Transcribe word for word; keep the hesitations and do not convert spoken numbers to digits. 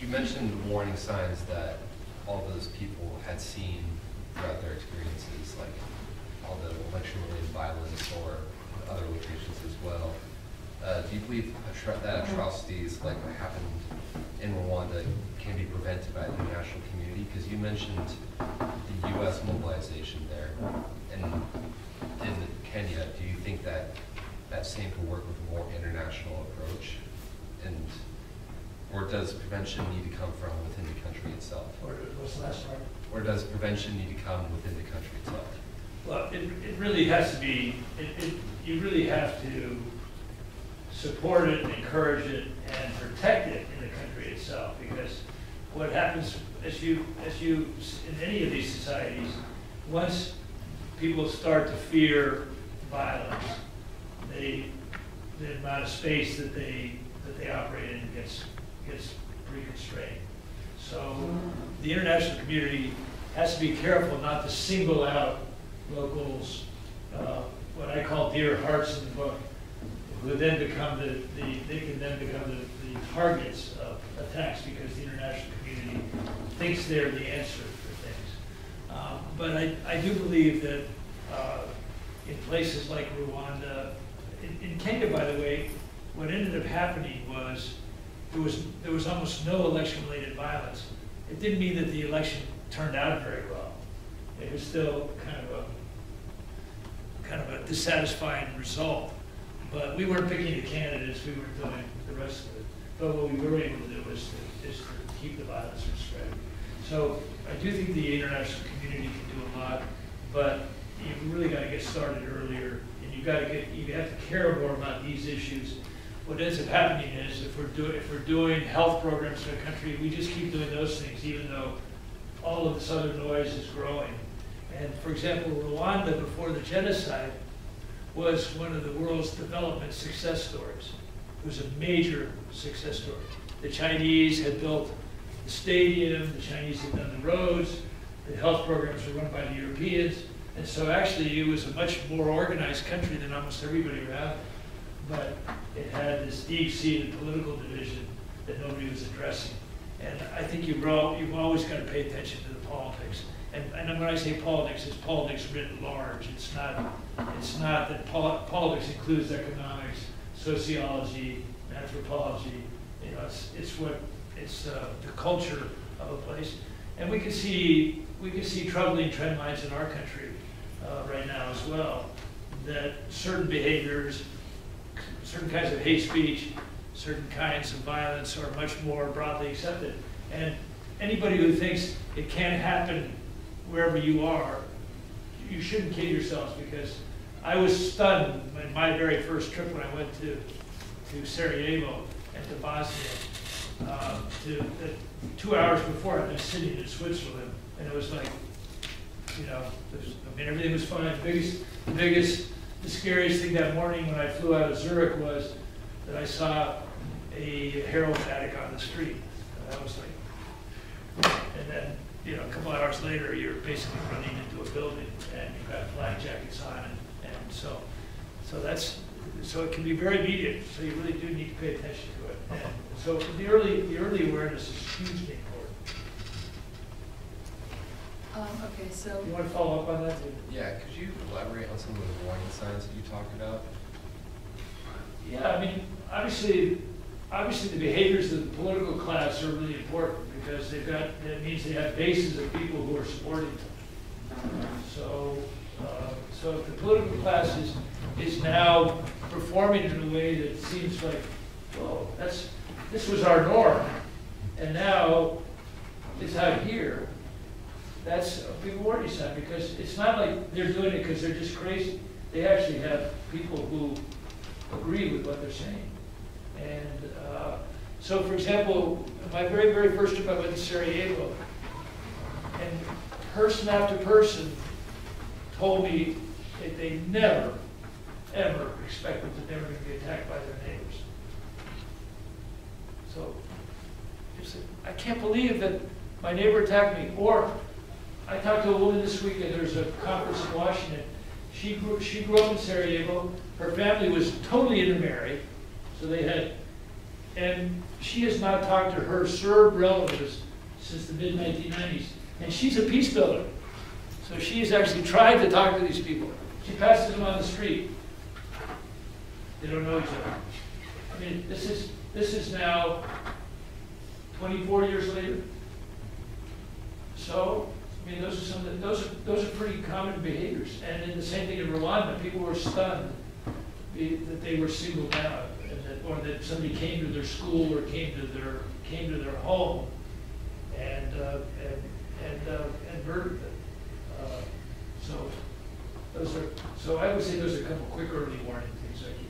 You mentioned the warning signs that all those people had seen throughout their experiences, like all the election-related violence or other locations as well. Uh, do you believe atro that atrocities like what happened in Rwanda can be prevented by the international community? Because you mentioned the U S mobilization there, and in Kenya, do you think that that same could work with a more international approach? And or does prevention need to come from within the country itself? Or, what's the last part? Or does prevention need to come within the country itself? Well, it, it really has to be, it, it, you really have to support it, and encourage it, and protect it in the country itself, because what happens as you, as you, in any of these societies, once people start to fear violence, they, the amount of space that they, that they operate in gets, gets pretty constrained. So the international community has to be careful not to single out locals, uh, what I call dear hearts in the book, who then become the, the they can then become the, the targets of attacks because the international community thinks they're the answer for things. Um, but I, I do believe that uh, in places like Rwanda, in, in Kenya, by the way, what ended up happening was there was there was almost no election-related violence. It didn't mean that the election turned out very well. It was still kind of a kind of a dissatisfying result. But we weren't picking the candidates, we weren't doing the rest of it. But what we were able to do was to, is to keep the violence from spreading. So I do think the international community can do a lot, but you've really got to get started earlier, and you've got to get, you have to care more about these issues. What ends up happening is if we're, do, if we're doing health programs in a country, we just keep doing those things, even though all of this other noise is growing. And for example, Rwanda, before the genocide, was one of the world's development success stories. It was a major success story. The Chinese had built the stadium, the Chinese had done the roads, the health programs were run by the Europeans, and so actually it was a much more organized country than almost everybody around it. But it had this deep-seated political division that nobody was addressing. And I think you've, you've always got to pay attention to the politics. And, and when I say politics, it's politics writ large. It's not, it's not that pol politics includes economics, sociology, anthropology. You know, it's, it's what it's uh, the culture of a place. And we can see we can see troubling trend lines in our country uh, right now as well. That certain behaviors, certain kinds of hate speech, certain kinds of violence are much more broadly accepted. And anybody who thinks it can't happen wherever you are, you shouldn't kid yourselves, because I was stunned when my very first trip when I went to, to Sarajevo and to Bosnia. Uh, to, uh, two hours before, I was sitting in Switzerland, and it was like, you know, was, I mean, everything was fine. The biggest, the biggest, the scariest thing that morning when I flew out of Zurich was that I saw a heroin addict on the street. And I was like, and then, you know, a couple of hours later, you're basically running into a building and you've got flag jackets on, and, and so, so that's, so it can be very immediate. So you really do need to pay attention to it. And so the early, the early awareness is hugely important. Um, okay, so you want to follow up on that, too? Yeah, could you elaborate on some of the warning signs that you talked about? Yeah, I mean, obviously, obviously the behaviors of the political class are really important, because they've got, that means they have bases of people who are supporting them. So, uh, so if the political class is, is now performing in a way that seems like, well, that's, this was our norm, and now it's out here, that's a big warning sign, because it's not like they're doing it because they're just crazy. They actually have people who agree with what they're saying. And uh, so, for example, my very, very first trip, I went to Sarajevo, and person after person told me that they never, ever expected that they were going to be attacked by their neighbors. So, just, I can't believe that my neighbor attacked me. Or, I talked to a woman this weekend. There's a conference in Washington. She grew, she grew up in Sarajevo. Her family was totally intermarried, so they had, and She has not talked to her Serb relatives since the mid nineteen nineties. And she's a peace builder. So she has actually tried to talk to these people. She passes them on the street. They don't know each other. I mean, this is, this is now twenty-four years later. So, I mean, those are, some that, those, are, those are pretty common behaviors. And then the same thing in Rwanda. People were stunned that they were singled out, and that, or that somebody came to their school or came to their, came to their home and, uh, and, and, uh, and murdered them. Uh, so, those are, so I would say those are a couple quick early warning things I can